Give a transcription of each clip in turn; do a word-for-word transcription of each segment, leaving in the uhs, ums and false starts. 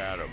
at him.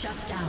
Shut down.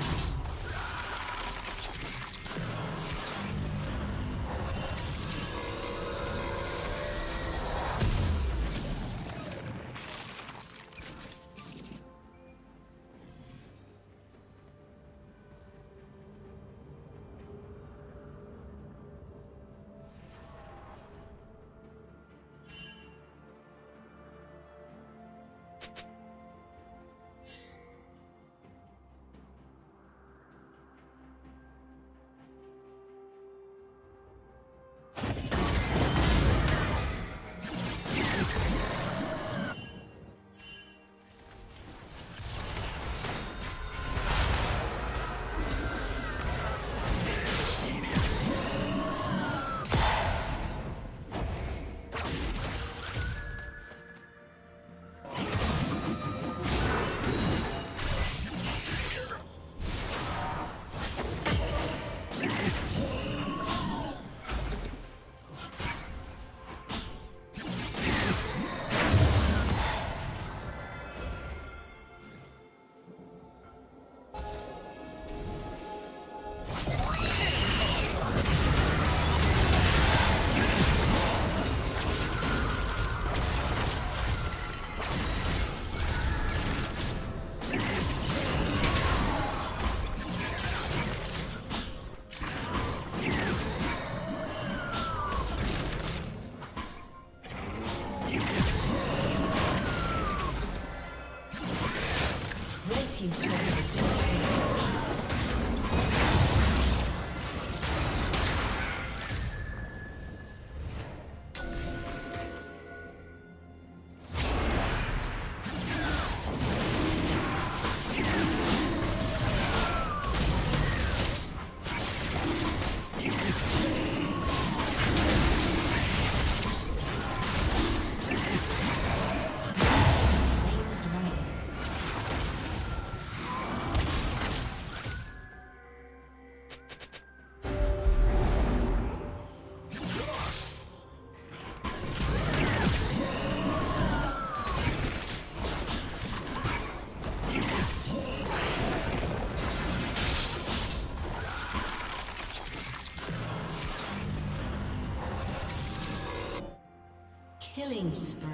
Killing spree.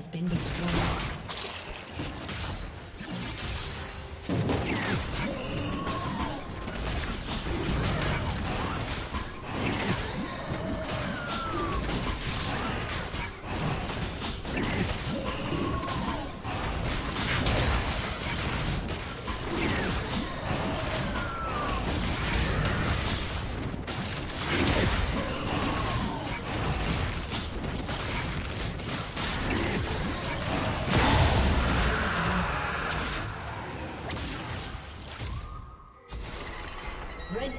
has been destroyed. Red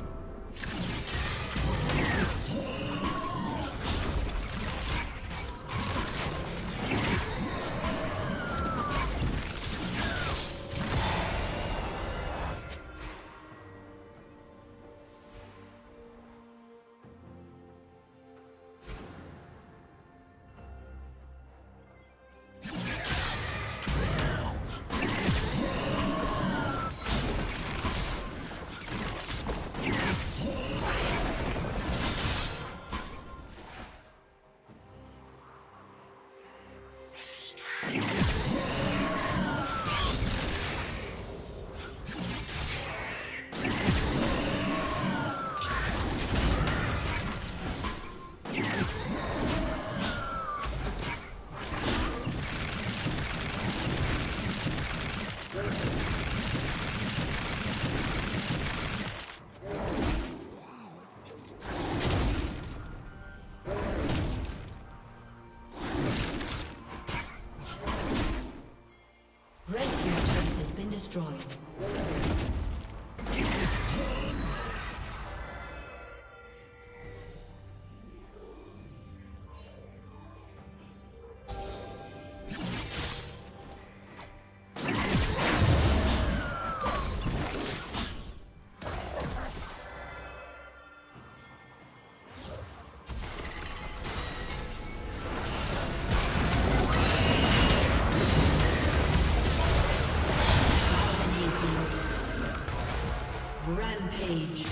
Destroyed. Rampage.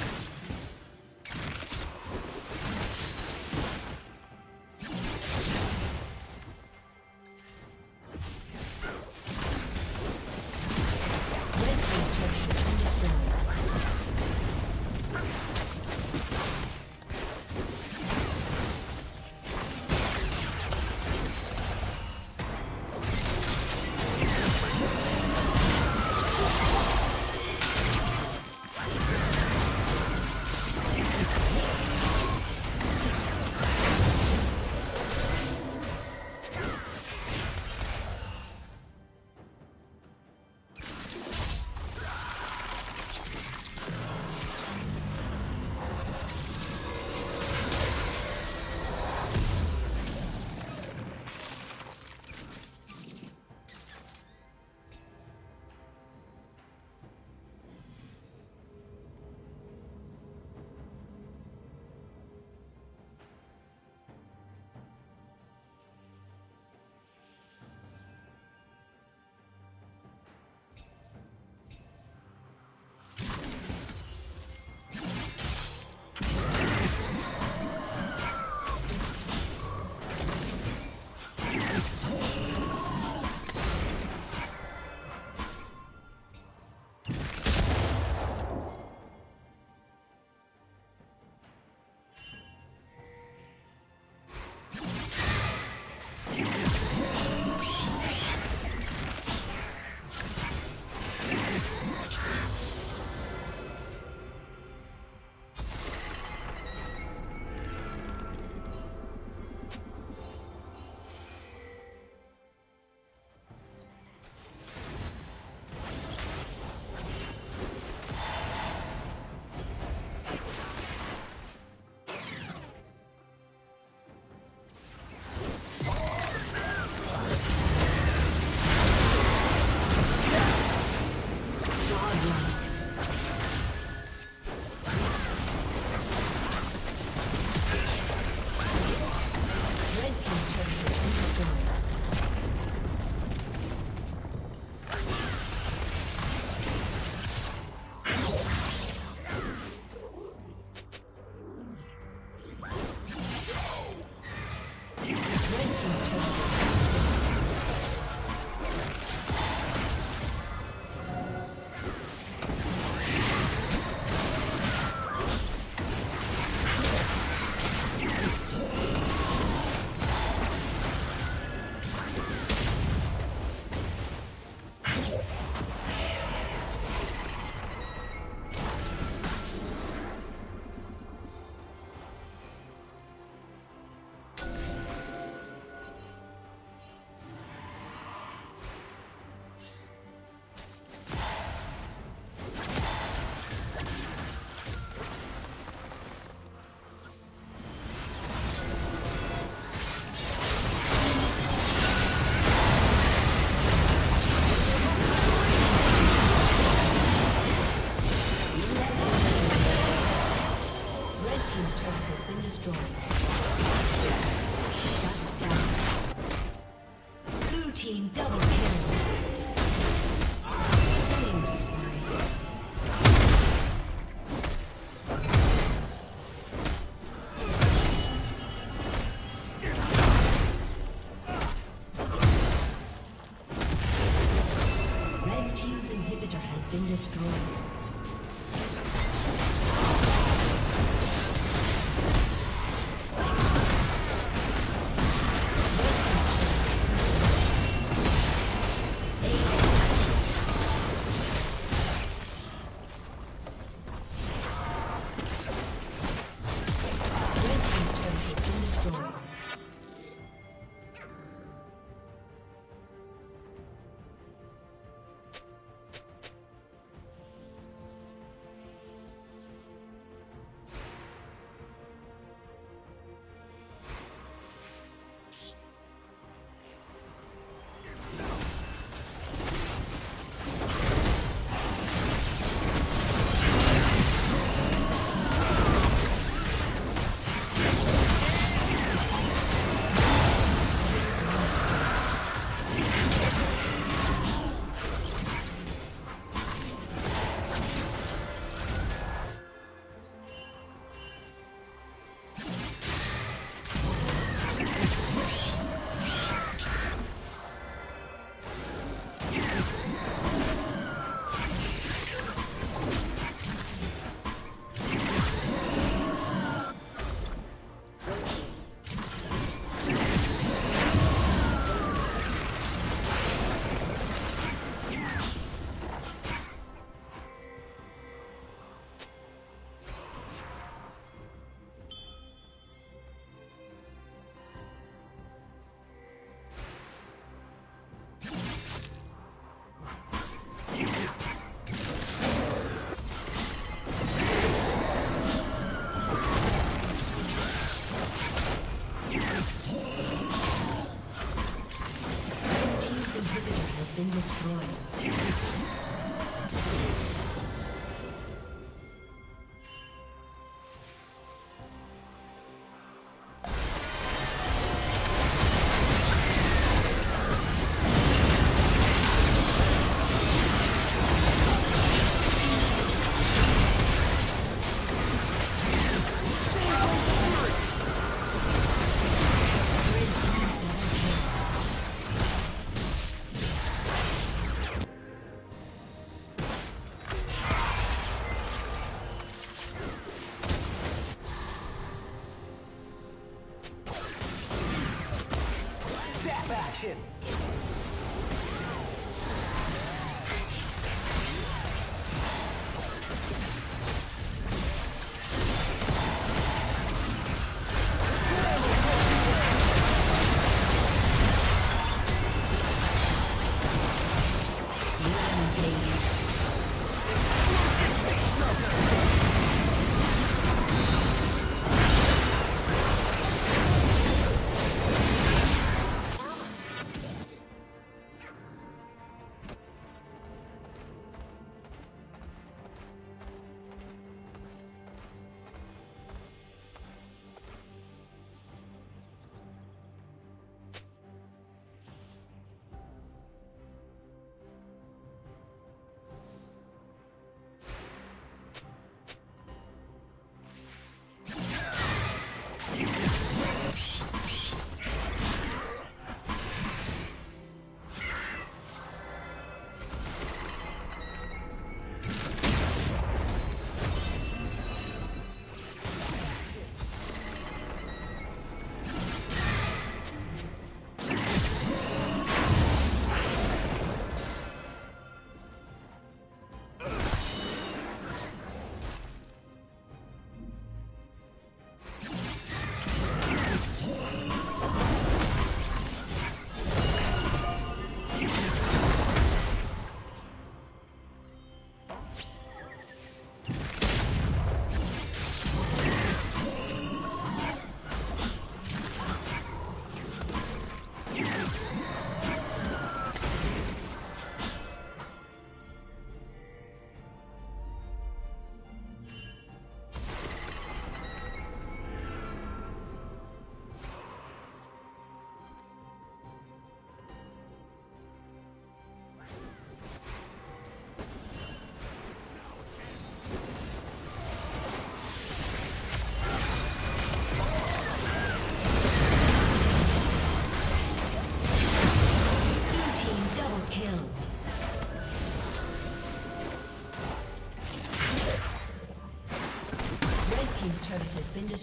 Dragon.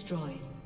Destroyed.